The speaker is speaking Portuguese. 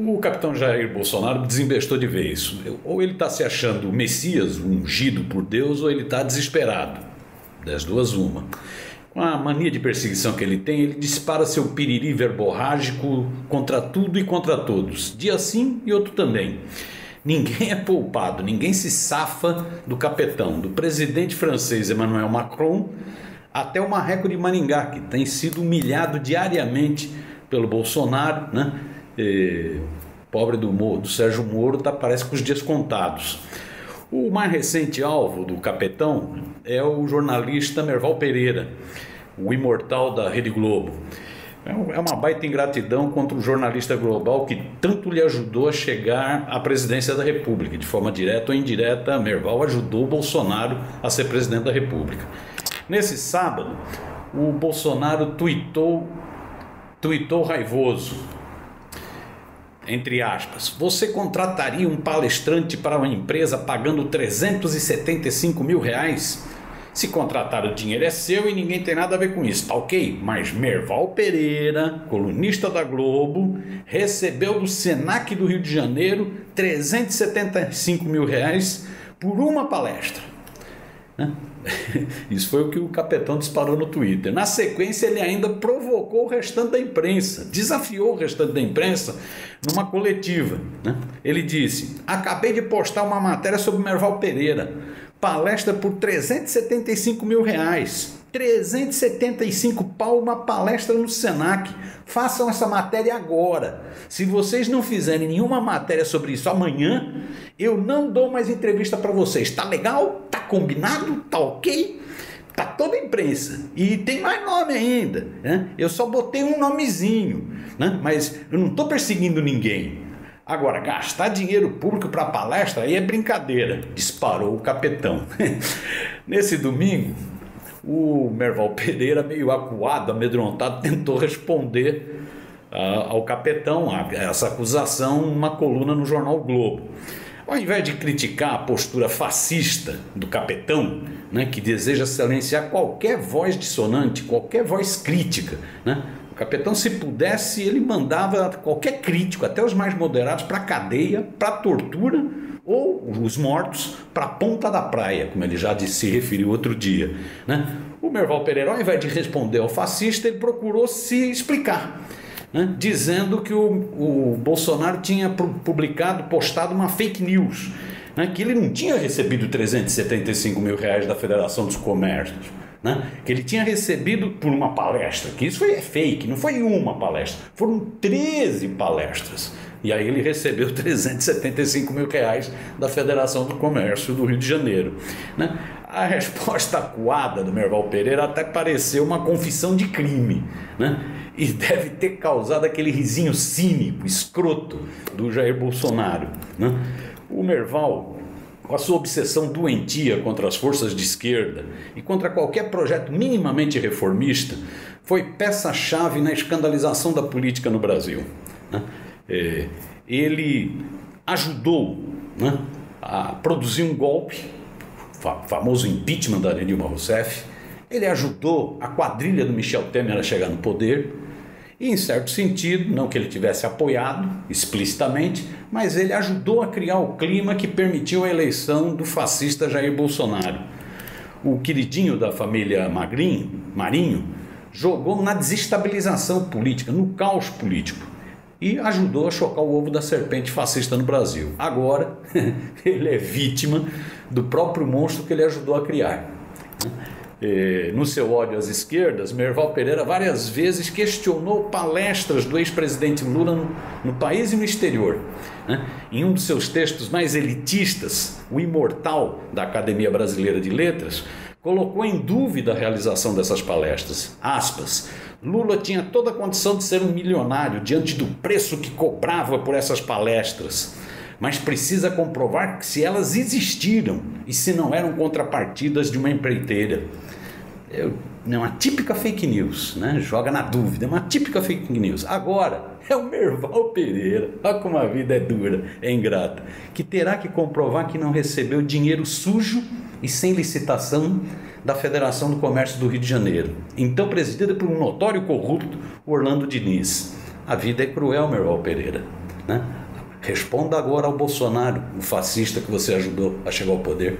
O capitão Jair Bolsonaro desembestou de vez. Ou ele está se achando o Messias, o ungido por Deus, ou ele está desesperado. Das duas, uma. Com a mania de perseguição que ele tem, ele dispara seu piriri verborrágico contra tudo e contra todos. Dia sim e outro também. Ninguém é poupado, ninguém se safa do capetão, do presidente francês Emmanuel Macron até o Marreco de Maringá, que tem sido humilhado diariamente pelo Bolsonaro, né? E, pobre do Sérgio Moro, tá, parece com os dias contados. O mais recente alvo do capetão é o jornalista Merval Pereira, o imortal da Rede Globo. É uma baita ingratidão contra o jornalista global que tanto lhe ajudou a chegar à presidência da República. De forma direta ou indireta, Merval ajudou o Bolsonaro a ser presidente da República. Nesse sábado, o Bolsonaro tuitou raivoso, entre aspas: você contrataria um palestrante para uma empresa pagando 375 mil reais? Se contratar, o dinheiro é seu e ninguém tem nada a ver com isso, tá ok? Mas Merval Pereira, colunista da Globo, recebeu do SENAC do Rio de Janeiro 375 mil reais por uma palestra. Né? Isso foi o que o capetão disparou no Twitter. Na sequência, ele ainda provocou o restante da imprensa, desafiou o restante da imprensa numa coletiva. Né? Ele disse: acabei de postar uma matéria sobre Merval Pereira. Palestra por 375 mil reais, 375 pau uma palestra no SENAC, façam essa matéria agora. Se vocês não fizerem nenhuma matéria sobre isso amanhã, eu não dou mais entrevista para vocês, tá legal? Tá combinado? Tá ok? Tá toda a imprensa, e tem mais nome ainda, né? Eu só botei um nomezinho, né? Mas eu não tô perseguindo ninguém. Agora, gastar dinheiro público para palestra aí é brincadeira, disparou o capetão. Nesse domingo, o Merval Pereira, meio acuado, amedrontado, tentou responder ao capetão essa acusação numa coluna no jornal Globo. Ao invés de criticar a postura fascista do capetão, né, que deseja silenciar qualquer voz dissonante, qualquer voz crítica, né? O capitão, se pudesse, ele mandava qualquer crítico, até os mais moderados, para a cadeia, para a tortura, ou os mortos para a ponta da praia, como ele já se referiu outro dia. Né? O Merval Pereira, ao invés de responder ao fascista, ele procurou se explicar, né? Dizendo que o Bolsonaro tinha postado uma fake news, né? Que ele não tinha recebido 375 mil reais da Federação dos Comércios. Né? Que ele tinha recebido por uma palestra, que isso é fake, não foi uma palestra, foram 13 palestras, e aí ele recebeu 375 mil reais da Federação do Comércio do Rio de Janeiro, né? A resposta acuada do Merval Pereira até pareceu uma confissão de crime, né? E deve ter causado aquele risinho cínico, escroto do Jair Bolsonaro, né? O Merval, com a sua obsessão doentia contra as forças de esquerda e contra qualquer projeto minimamente reformista, foi peça-chave na escandalização da política no Brasil. Né? Ele ajudou, né, a produzir um golpe, o famoso impeachment da Dilma Rousseff, ele ajudou a quadrilha do Michel Temer a chegar no poder, e, em certo sentido, não que ele tivesse apoiado explicitamente, mas ele ajudou a criar o clima que permitiu a eleição do fascista Jair Bolsonaro. O queridinho da família Marinho, jogou na desestabilização política, no caos político, e ajudou a chocar o ovo da serpente fascista no Brasil. Agora, ele é vítima do próprio monstro que ele ajudou a criar. No seu ódio às esquerdas, Merval Pereira várias vezes questionou palestras do ex-presidente Lula no país e no exterior. Né? Em um dos seus textos mais elitistas, o imortal da Academia Brasileira de Letras, colocou em dúvida a realização dessas palestras. Aspas: Lula tinha toda a condição de ser um milionário diante do preço que cobrava por essas palestras, mas precisa comprovar que se elas existiram e se não eram contrapartidas de uma empreiteira. É uma típica fake news, né? Joga na dúvida, é uma típica fake news. Agora, é o Merval Pereira, olha como a vida é dura, é ingrata, que terá que comprovar que não recebeu dinheiro sujo e sem licitação da Federação do Comércio do Rio de Janeiro, então presidida por um notório corrupto, Orlando Diniz. A vida é cruel, Merval Pereira. né? Responda agora ao Bolsonaro, o fascista que você ajudou a chegar ao poder.